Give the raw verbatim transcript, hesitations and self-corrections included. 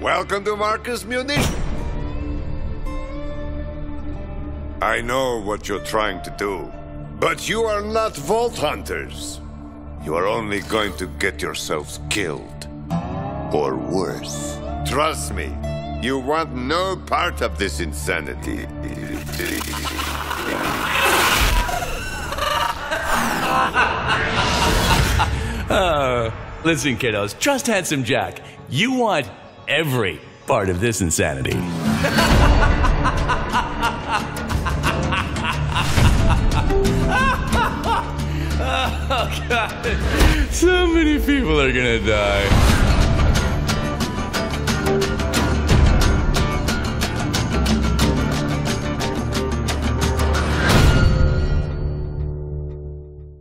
Welcome to Marcus Munition. I know what you're trying to do, but you are not Vault Hunters. You are only going to get yourselves killed, or worse. Trust me, you want no part of this insanity. uh, listen, kiddos, trust Handsome Jack. You want every part of this insanity. Oh, God. So many people are gonna die.